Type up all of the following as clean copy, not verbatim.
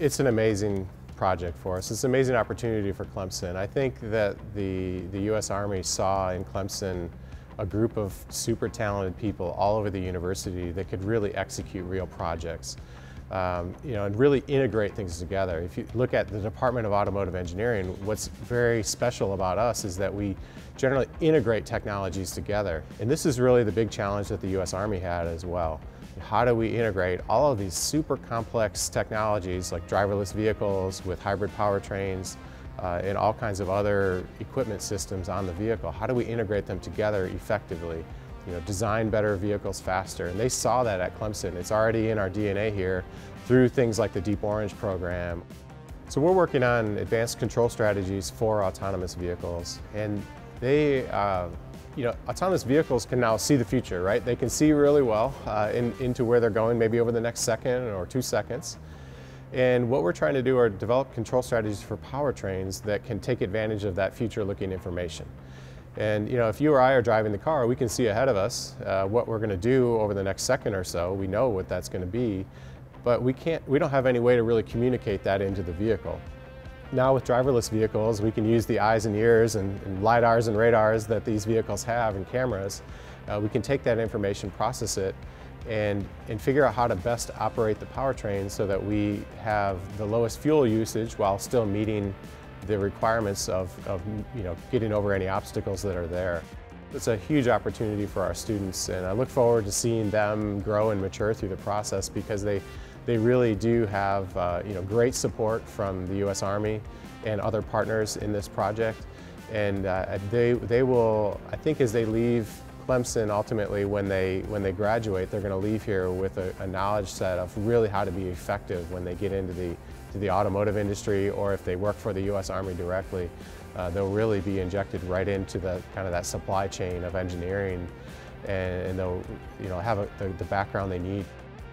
It's an amazing project for us. It's an amazing opportunity for Clemson. I think that the U.S. Army saw in Clemson a group of super talented people all over the university that could really execute real projects, and really integrate things together. If you look at the Department of Automotive Engineering, what's very special about us is that we generally integrate technologies together. And this is really the big challenge that the U.S. Army had as well. How do we integrate all of these super complex technologies like driverless vehicles with hybrid powertrains and all kinds of other equipment systems on the vehicle? How do we integrate them together effectively? You know, design better vehicles faster. And they saw that at Clemson. It's already in our DNA here through things like the Deep Orange program. So we're working on advanced control strategies for autonomous vehicles, and they autonomous vehicles can now see the future, right? They can see really well into where they're going, maybe over the next second or 2 seconds. And what we're trying to do are develop control strategies for powertrains that can take advantage of that future-looking information. And, you know, if you or I are driving the car, we can see ahead of us what we're going to do over the next second or so. We know what that's going to be, but we don't have any way to really communicate that into the vehicle. Now with driverless vehicles, we can use the eyes and ears and LiDARs and radars that these vehicles have and cameras. We can take that information, process it, and figure out how to best operate the powertrain so that we have the lowest fuel usage while still meeting the requirements of getting over any obstacles that are there. It's a huge opportunity for our students, and I look forward to seeing them grow and mature through the process, because they really do have great support from the U.S. Army and other partners in this project. And they will, I think, as they leave Clemson, ultimately when they graduate, they're going to leave here with a knowledge set of really how to be effective when they get into the automotive industry, or if they work for the U.S. Army directly, they'll really be injected right into the kind of that supply chain of engineering, and they'll have the background they need.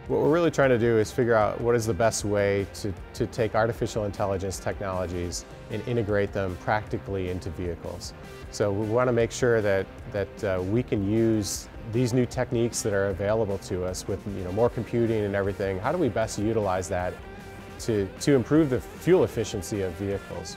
What we're really trying to do is figure out what is the best way to take artificial intelligence technologies and integrate them practically into vehicles. So we want to make sure that we can use these new techniques that are available to us with more computing and everything. How do we best utilize that to improve the fuel efficiency of vehicles?